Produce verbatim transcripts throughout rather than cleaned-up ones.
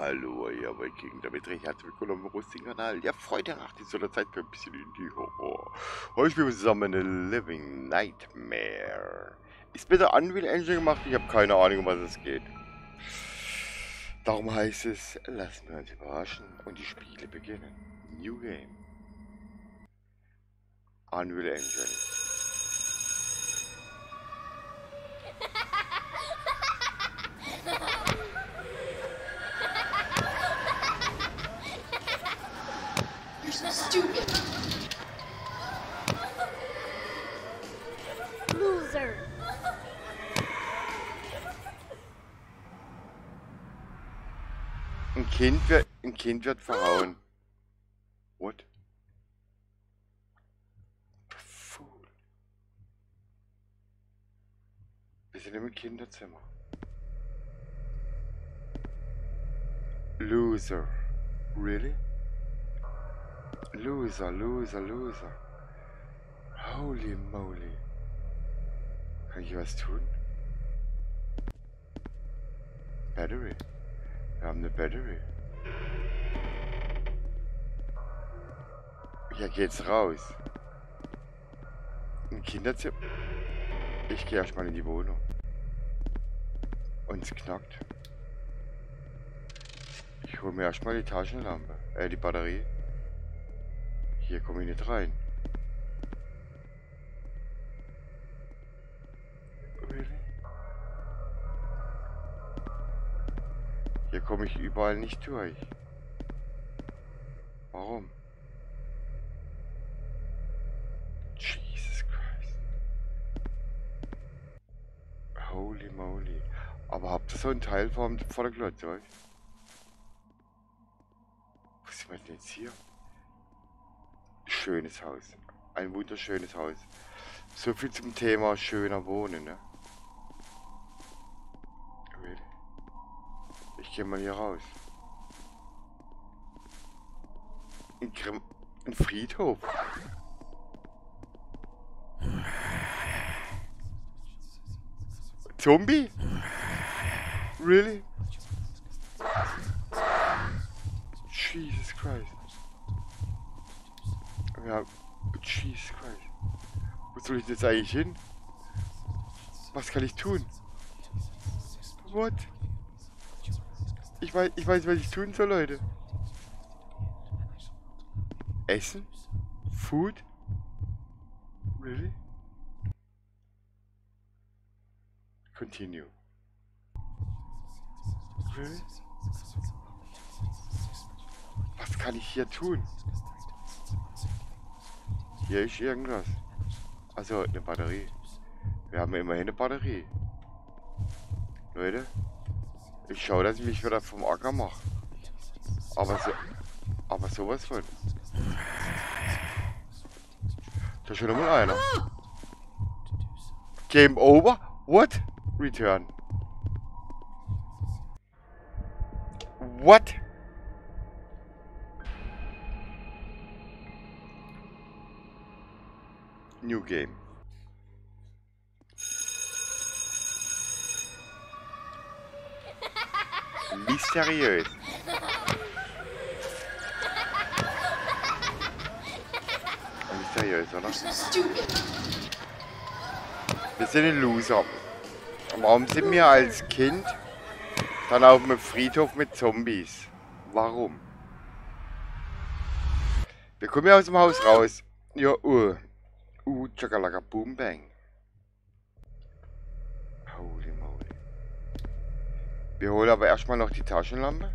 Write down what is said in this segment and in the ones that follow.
Hallo, ihr Viking, damit recht herzlich willkommen auf dem Roasting-Kanal. Ja, Freunde, nach dieser Zeit für ein bisschen Indie-Horror. Heute spielen wir zusammen eine Living Nightmare. Ist mit der Unreal Engine gemacht, ich habe keine Ahnung, um was es geht. Darum heißt es, lassen wir uns überraschen und die Spiele beginnen. New Game. Unreal Engine. Ein Kind wird, ein Kind wird verhauen. What? Fool. Wir sind im Kinderzimmer. Loser. Really? Loser, loser, loser. Holy moly. Kann ich was tun? Battery. Wir haben eine Battery. Hier geht's raus. Ein Kinderzimmer. Ich gehe erstmal in die Wohnung. Und es knackt. Ich hole mir erstmal die Taschenlampe. Äh, die Batterie. Hier komme ich nicht rein. Hier komme ich überall nicht durch. Warum? Jesus Christ. Holy moly. Aber habt ihr so einen Teil vor der Glotze, oder? Was ist denn jetzt hier? Schönes Haus. Ein wunderschönes Haus. So viel zum Thema schöner Wohnen, ne? Ich gehe mal hier raus. Ein, Krim ein Friedhof. Zombie? Really? Jesus Christ. Ja, Jesus Christ. Wo soll ich jetzt eigentlich hin? Was kann ich tun? What? Ich weiß, ich weiß, was ich tun soll, Leute. Essen? Food? Really? Continue. Really? Was kann ich hier tun? Hier ist irgendwas. Also eine Batterie. Wir haben immerhin eine Batterie. Leute. Ich schaue, dass ich mich wieder vom Acker mache. Aber so, aber sowas von. Da ist schon mal einer. Game over? What? Return. What? New game. Mysteriös. Mysteriös, oder? Wir sind ein Loser. Warum sind wir als Kind dann auf einem Friedhof mit Zombies? Warum? Wir kommen ja aus dem Haus raus. Ja, uh. Uh, chakalaka, boom, bang. Holy moly. Wir holen aber erstmal noch die Taschenlampe.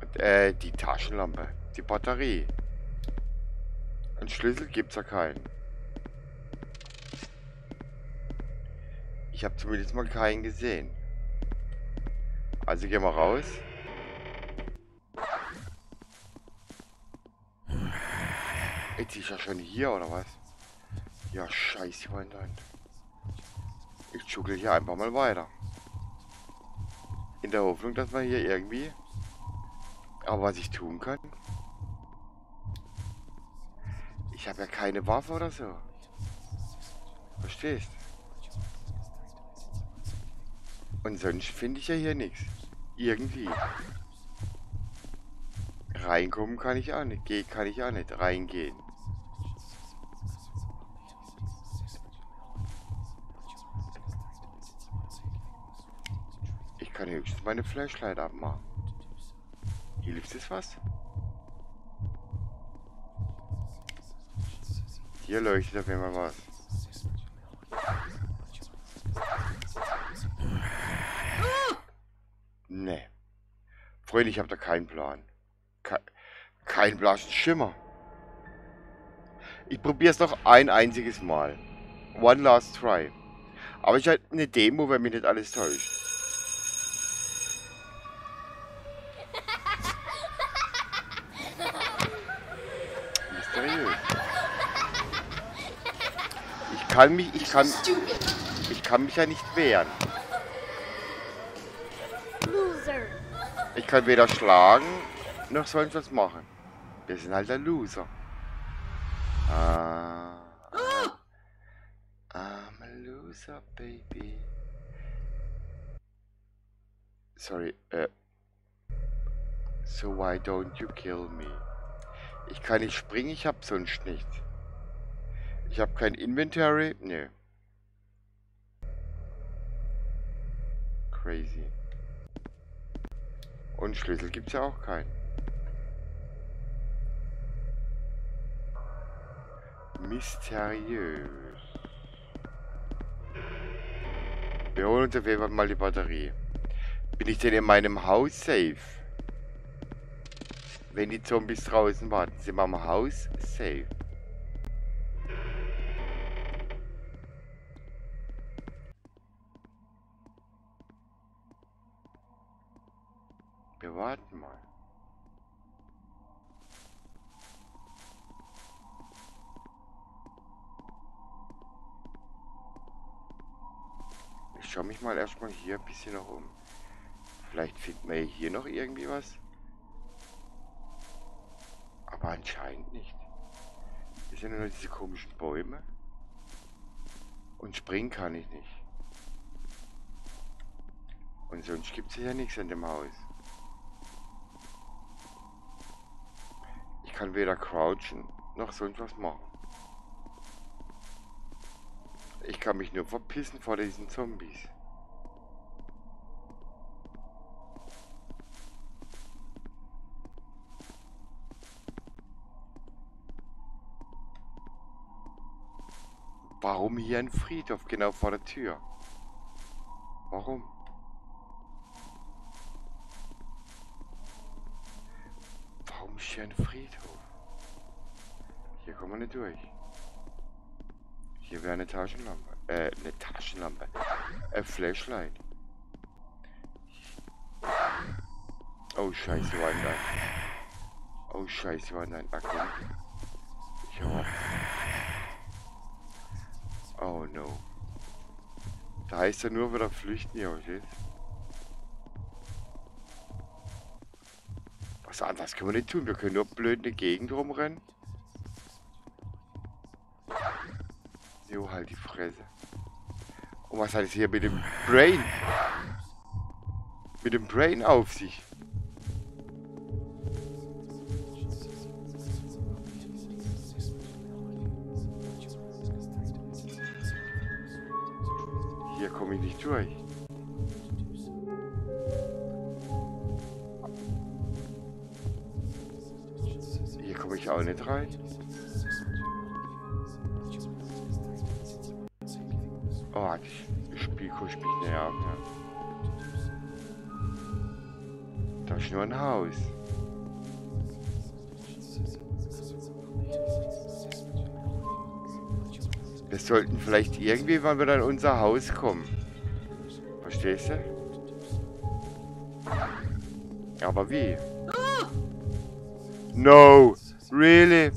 Und, äh, die Taschenlampe. Die Batterie. Einen Schlüssel gibt's ja keinen. Ich habe zumindest mal keinen gesehen. Also gehen wir raus. Jetzt ist ja schon hier, oder was? Ja, scheiße, mein Freund. Ich schuckel hier einfach mal weiter. In der Hoffnung, dass man hier irgendwie... Aber was ich tun kann? Ich habe ja keine Waffe oder so. Verstehst? Und sonst finde ich ja hier nichts. Irgendwie. Reinkommen kann ich auch nicht. Gehen kann ich auch nicht. Reingehen. Ich kann höchstens meine Flashlight abmachen. Hilft es was? Hier leuchtet auf jeden Fall was. Nee. Freunde, ich habe da keinen Plan. Ke kein blassen Schimmer. Ich probiere es noch ein einziges Mal. One last try. Aber ich halt eine Demo, wenn mich nicht alles täuscht. Mysteriös. Ich kann mich, ich kann, ich kann mich ja nicht wehren. Ich kann weder schlagen, noch soll ich was machen. Wir sind halt ein Loser. Ah, I'm a loser, baby. Sorry, äh. So why don't you kill me? Ich kann nicht springen, ich hab sonst nichts. Ich hab kein Inventory, nö. Crazy. Und Schlüssel gibt's ja auch keinen. Mysteriös. Wir holen uns auf jeden Fall mal die Batterie. Bin ich denn in meinem Haus safe? Wenn die Zombies draußen warten, sind wir am Haus safe. Wir warten mal. Ich schaue mich mal erstmal hier ein bisschen noch um. Vielleicht finden wir hier noch irgendwie was. Aber anscheinend nicht. Das sind nur diese komischen Bäume. Und springen kann ich nicht. Und sonst gibt es hier nichts an dem Haus. Ich kann weder crouchen, noch sonst was machen. Ich kann mich nur verpissen vor diesen Zombies. Warum hier ein Friedhof genau vor der Tür? Warum? Hier ein Friedhof. Hier kommen wir nicht durch. Hier wäre eine Taschenlampe. Äh, eine Taschenlampe. Ein Flashlight. Oh scheiße, war nein. Oh scheiße, war nein. Ach komm. Ich hau ab. Oh no. Da heißt ja nur wieder flüchten hier, okay? Anders können wir nicht tun. Wir können nur blöd in der Gegend rumrennen. Jo, halt die Fresse. Und was hat es hier mit dem Brain? Mit dem Brain auf sich? Hier komme ich nicht durch. Auch nicht rein. Oh, das Spiel kuscht mich näher ab. Ja. Da ist nur ein Haus. Wir sollten vielleicht irgendwie mal wieder in unser Haus kommen. Verstehst du? Aber wie? No! Really?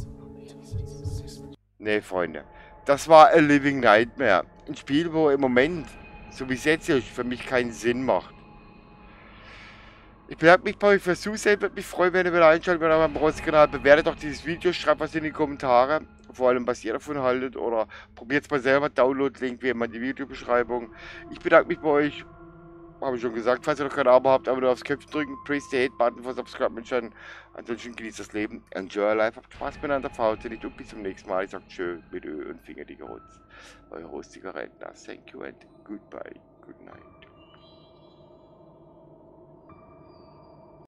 Ne, Freunde. Das war A Living Nightmare. Ein Spiel, wo im Moment, so wie es jetzt ist, für mich keinen Sinn macht. Ich bedanke mich bei euch fürs Zusehen. Würde mich freuen, wenn ihr wieder einschaltet bei meinem Ross-Kanal. Bewertet doch dieses Video, schreibt was in die Kommentare. Vor allem, was ihr davon haltet. Oder probiert es mal selber. Download-Link wie immer in die Videobeschreibung. Ich bedanke mich bei euch. Habe ich schon gesagt, falls ihr noch kein Abo habt, aber nur aufs Köpfchen drücken, press the Hate-Button für Subscribe mitschalten. Ansonsten genießt das Leben, enjoy your life, habt Spaß miteinander, verhaut ihr nicht und bis zum nächsten Mal. Ich sag tschö mit Ö und Finger die Gerunz. Euer rostiger Rentner, thank you and goodbye, good night.